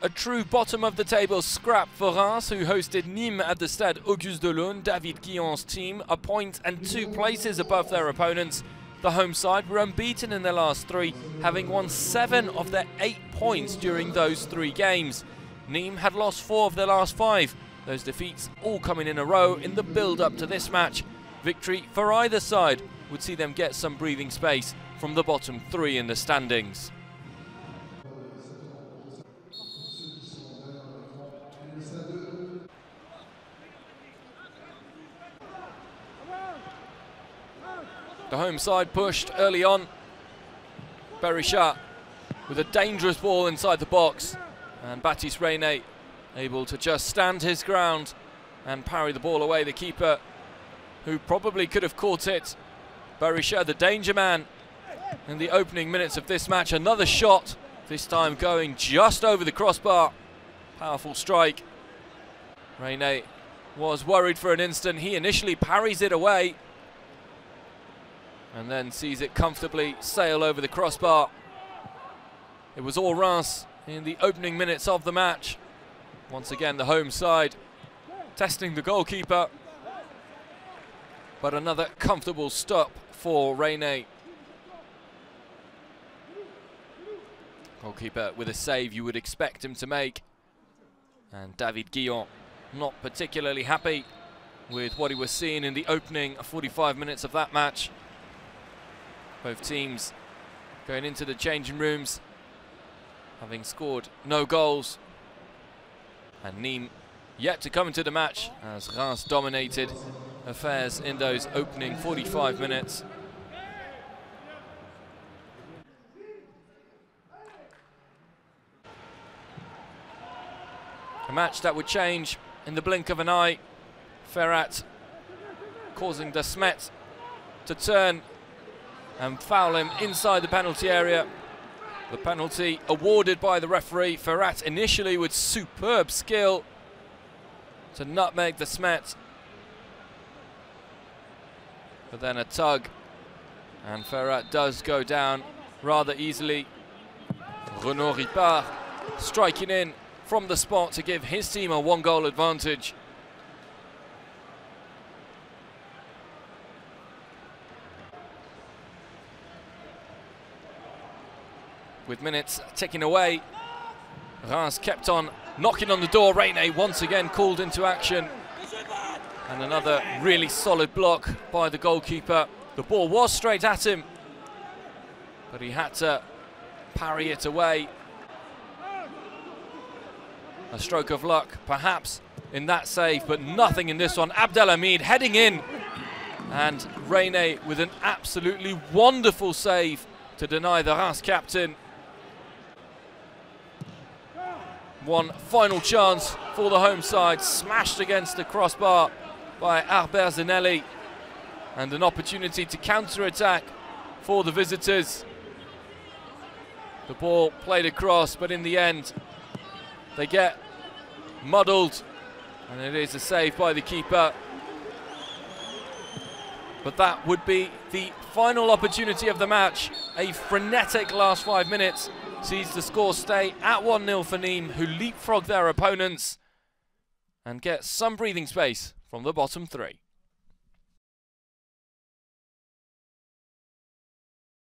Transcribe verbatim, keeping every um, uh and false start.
A true bottom of the table scrap for Reims, who hosted Nîmes at the Stade Auguste Delaune. David Guion's team a point and two places above their opponents. The home side were unbeaten in their last three, having won seven of their eight points during those three games. Nîmes had lost four of their last five, those defeats all coming in a row in the build-up to this match. Victory for either side would see them get some breathing space from the bottom three in the standings. The home side pushed early on. Berisha with a dangerous ball inside the box, and Baptiste Reynet able to just stand his ground and parry the ball away. The keeper, who probably could have caught it. Berisha, the danger man in the opening minutes of this match. Another shot, this time going just over the crossbar. Powerful strike. Reynet was worried for an instant. He initially parries it away, and then sees it comfortably sail over the crossbar. It was all Reims in the opening minutes of the match. Once again, the home side testing the goalkeeper. But another comfortable stop for Reynet. Goalkeeper with a save you would expect him to make. And David Guion not particularly happy with what he was seeing in the opening forty-five minutes of that match. Both teams going into the changing rooms, having scored no goals. And Nîmes yet to come into the match, as Reims dominated affairs in those opening forty-five minutes. A match that would change in the blink of an eye. Ferhat causing De Smet to turn and foul him inside the penalty area. The penalty awarded by the referee. Ferhat initially with superb skill to nutmeg De Smet, but then a tug, and Ferhat does go down rather easily. Renaud Ripard striking in from the spot to give his team a one goal advantage. With minutes ticking away, Reims kept on knocking on the door. Reynet once again called into action, and another really solid block by the goalkeeper. The ball was straight at him, but he had to parry it away. A stroke of luck perhaps in that save, but nothing in this one. Abdelhamid heading in, and Reynet with an absolutely wonderful save to deny the Reims captain. One final chance for the home side, smashed against the crossbar by Arber Zanelli, and an opportunity to counter-attack for the visitors. The ball played across, but in the end they get muddled, and it is a save by the keeper. But that would be the final opportunity of the match. A frenetic last five minutes sees the score stay at one nil for Nîmes, who leapfrog their opponents and get some breathing space from the bottom three.